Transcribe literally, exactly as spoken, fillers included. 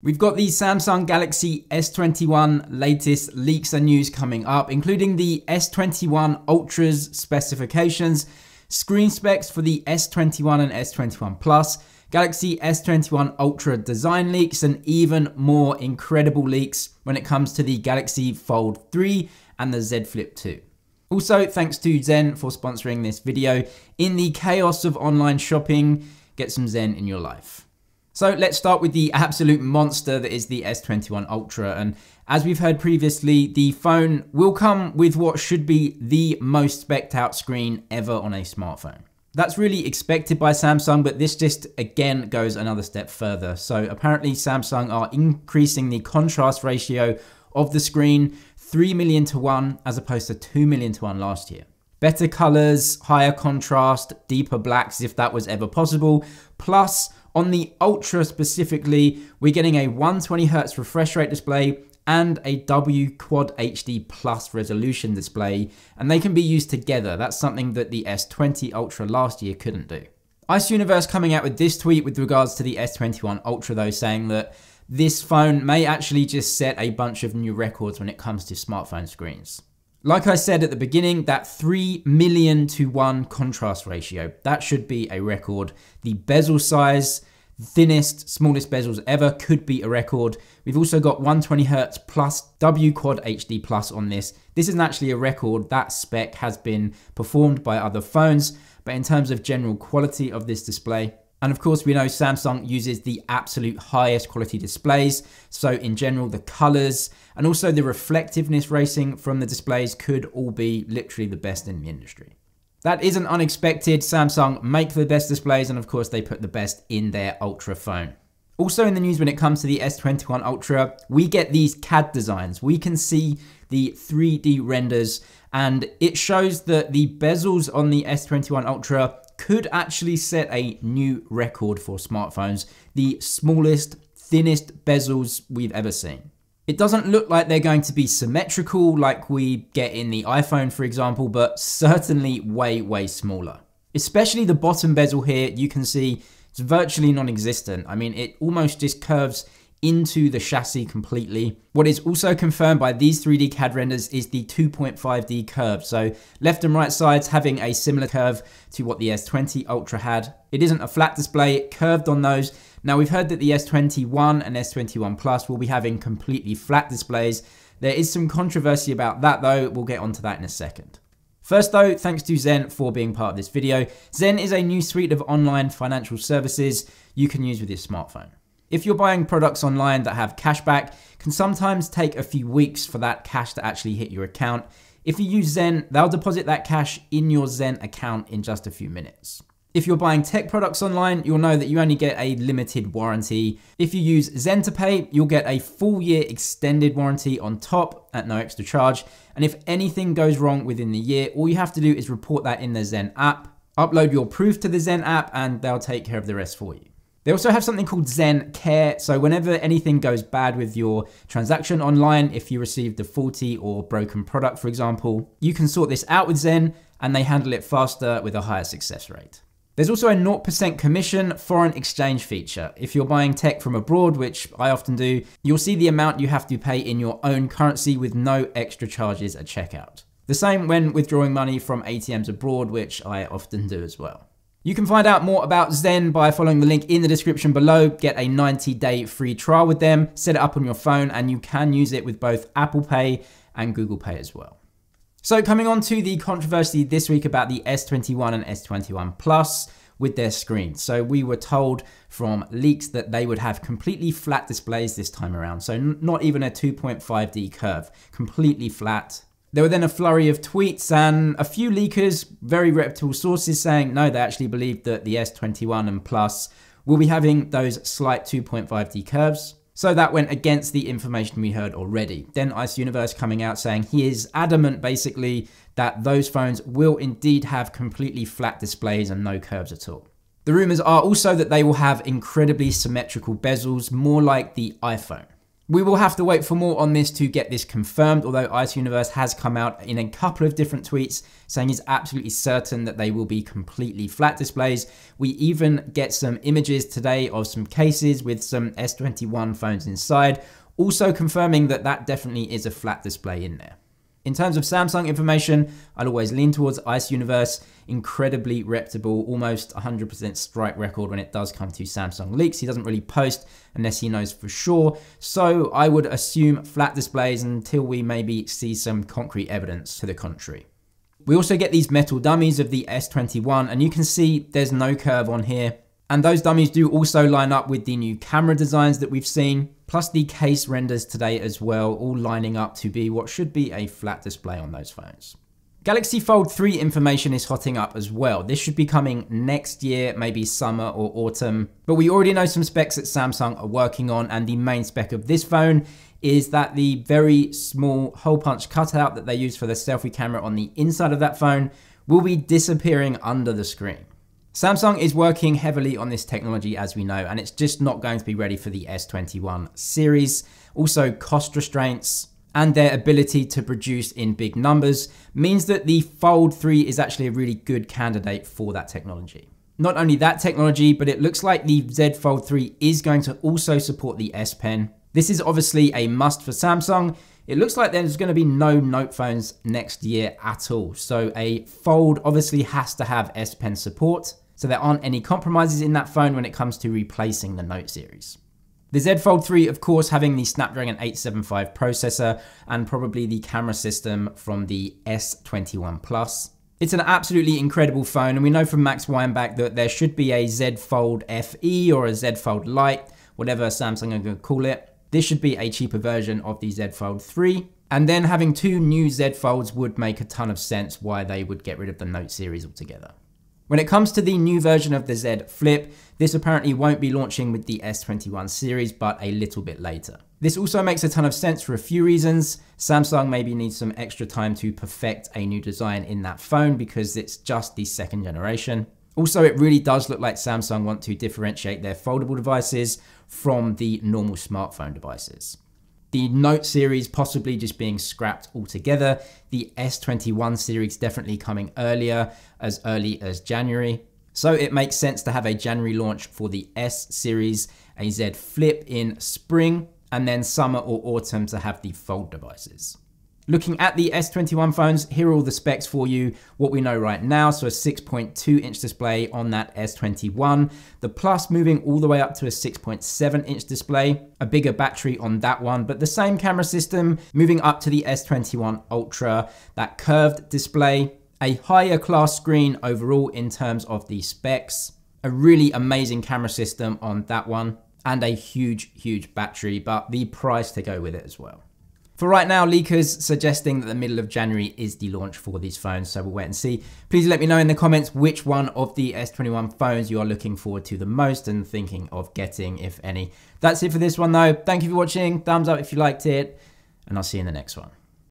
We've got the Samsung Galaxy S twenty-one latest leaks and news coming up, including the S twenty-one Ultra's specifications, screen specs for the S twenty-one and S twenty-one Plus, Galaxy S twenty-one Ultra design leaks, and even more incredible leaks when it comes to the Galaxy Fold three and the Z Flip two. Also, thanks to Zen for sponsoring this video. In the chaos of online shopping, get some Zen in your life. So let's start with the absolute monster that is the S twenty-one Ultra, and as we've heard previously, the phone will come with what should be the most specced out screen ever on a smartphone. That's really expected by Samsung, but this just again goes another step further. So apparently Samsung are increasing the contrast ratio of the screen three million to one as opposed to two million to one last year. Better colors, higher contrast, deeper blacks if that was ever possible, plus on the Ultra specifically, we're getting a one hundred twenty hertz refresh rate display and a W Q H D plus resolution display, and they can be used together. That's something that the S twenty Ultra last year couldn't do. Ice Universe coming out with this tweet with regards to the S twenty-one Ultra though, saying that this phone may actually just set a bunch of new records when it comes to smartphone screens. Like I said at the beginning, that three million to one contrast ratio, that should be a record. The bezel size, thinnest, smallest bezels ever, could be a record. We've also got one hundred twenty hertz plus W Quad H D plus on this. This isn't actually a record. That spec has been performed by other phones, but in terms of general quality of this display, and of course we know Samsung uses the absolute highest quality displays, so in general the colors and also the reflectiveness rating from the displays could all be literally the best in the industry. That isn't unexpected. Samsung make the best displays, and of course they put the best in their Ultra phone. Also in the news when it comes to the S twenty-one Ultra, we get these C A D designs. We can see the three D renders, and it shows that the bezels on the S twenty-one Ultra could actually set a new record for smartphones. The smallest, thinnest bezels we've ever seen. It doesn't look like they're going to be symmetrical like we get in the iPhone, for example, but certainly way, way smaller. Especially the bottom bezel here, you can see it's virtually non-existent. I mean, it almost just curves into the chassis completely. What is also confirmed by these three D C A D renders is the two point five D curve. So left and right sides having a similar curve to what the S twenty Ultra had. It isn't a flat display, it curved on those. Now we've heard that the S twenty-one and S twenty-one Plus will be having completely flat displays. There is some controversy about that though, we'll get onto that in a second. First though, thanks to Zen for being part of this video. Zen is a new suite of online financial services you can use with your smartphone. If you're buying products online that have cashback, it can sometimes take a few weeks for that cash to actually hit your account. If you use Zen, they'll deposit that cash in your Zen account in just a few minutes. If you're buying tech products online, you'll know that you only get a limited warranty. If you use Zen to pay, you'll get a full year extended warranty on top at no extra charge. And if anything goes wrong within the year, all you have to do is report that in the Zen app, upload your proof to the Zen app, and they'll take care of the rest for you. They also have something called Zen Care, so whenever anything goes bad with your transaction online, if you received a faulty or broken product, for example, you can sort this out with Zen, and they handle it faster with a higher success rate. There's also a zero percent commission foreign exchange feature. If you're buying tech from abroad, which I often do, you'll see the amount you have to pay in your own currency with no extra charges at checkout. The same when withdrawing money from A T Ms abroad, which I often do as well. You can find out more about Zen by following the link in the description below. Get a ninety day free trial with them, set it up on your phone, and you can use it with both Apple Pay and Google Pay as well. So coming on to the controversy this week about the S twenty-one and S twenty-one Plus with their screens. So we were told from leaks that they would have completely flat displays this time around. So not even a two point five D curve, completely flat. There were then a flurry of tweets and a few leakers, very reputable sources, saying no, they actually believed that the S twenty-one and Plus will be having those slight two point five D curves. So that went against the information we heard already. Then Ice Universe coming out saying he is adamant basically that those phones will indeed have completely flat displays and no curves at all. The rumors are also that they will have incredibly symmetrical bezels, more like the iPhone. We will have to wait for more on this to get this confirmed, although Ice Universe has come out in a couple of different tweets saying he's absolutely certain that they will be completely flat displays. We even get some images today of some cases with some S twenty-one phones inside, also confirming that that definitely is a flat display in there. In terms of Samsung information, I'll always lean towards Ice Universe, incredibly reputable, almost one hundred percent strike record when it does come to Samsung leaks. He doesn't really post unless he knows for sure. So I would assume flat displays until we maybe see some concrete evidence to the contrary. We also get these metal dummies of the S twenty-one, and you can see there's no curve on here. And those dummies do also line up with the new camera designs that we've seen, plus the case renders today as well, all lining up to be what should be a flat display on those phones. Galaxy Fold three information is hotting up as well. This should be coming next year, maybe summer or autumn, but we already know some specs that Samsung are working on, and the main spec of this phone is that the very small hole punch cutout that they use for the selfie camera on the inside of that phone will be disappearing under the screen. Samsung is working heavily on this technology, as we know, and it's just not going to be ready for the S twenty-one series. Also, cost restraints and their ability to produce in big numbers means that the Fold three is actually a really good candidate for that technology. Not only that technology, but it looks like the Z Fold three is going to also support the S Pen. This is obviously a must for Samsung. It looks like there's going to be no Note phones next year at all. So a Fold obviously has to have S Pen support. So there aren't any compromises in that phone when it comes to replacing the Note series. The Z Fold three, of course, having the Snapdragon eight seventy-five processor and probably the camera system from the S twenty-one Plus. It's an absolutely incredible phone, and we know from Max Weinbach that there should be a Z Fold F E or a Z Fold Lite, whatever Samsung are going to call it. This should be a cheaper version of the Z Fold three. And then having two new Z Folds would make a ton of sense why they would get rid of the Note series altogether. When it comes to the new version of the Z Flip, this apparently won't be launching with the S twenty-one series, but a little bit later. This also makes a ton of sense for a few reasons. Samsung maybe needs some extra time to perfect a new design in that phone because it's just the second generation. Also, it really does look like Samsung want to differentiate their foldable devices from the normal smartphone devices. The Note series possibly just being scrapped altogether, the S twenty-one series definitely coming earlier, as early as January. So it makes sense to have a January launch for the S series, a Z Flip in spring, and then summer or autumn to have the Fold devices. Looking at the S twenty-one phones, here are all the specs for you, what we know right now. So a six point two inch display on that S twenty-one, the Plus moving all the way up to a six point seven inch display, a bigger battery on that one, but the same camera system moving up to the S twenty-one Ultra, that curved display, a higher class screen overall in terms of the specs, a really amazing camera system on that one, and a huge, huge battery, but the price to go with it as well. For right now, leakers suggesting that the middle of January is the launch for these phones, so we'll wait and see. Please let me know in the comments which one of the S twenty-one phones you are looking forward to the most and thinking of getting, if any. That's it for this one though. Thank you for watching, thumbs up if you liked it, and I'll see you in the next one.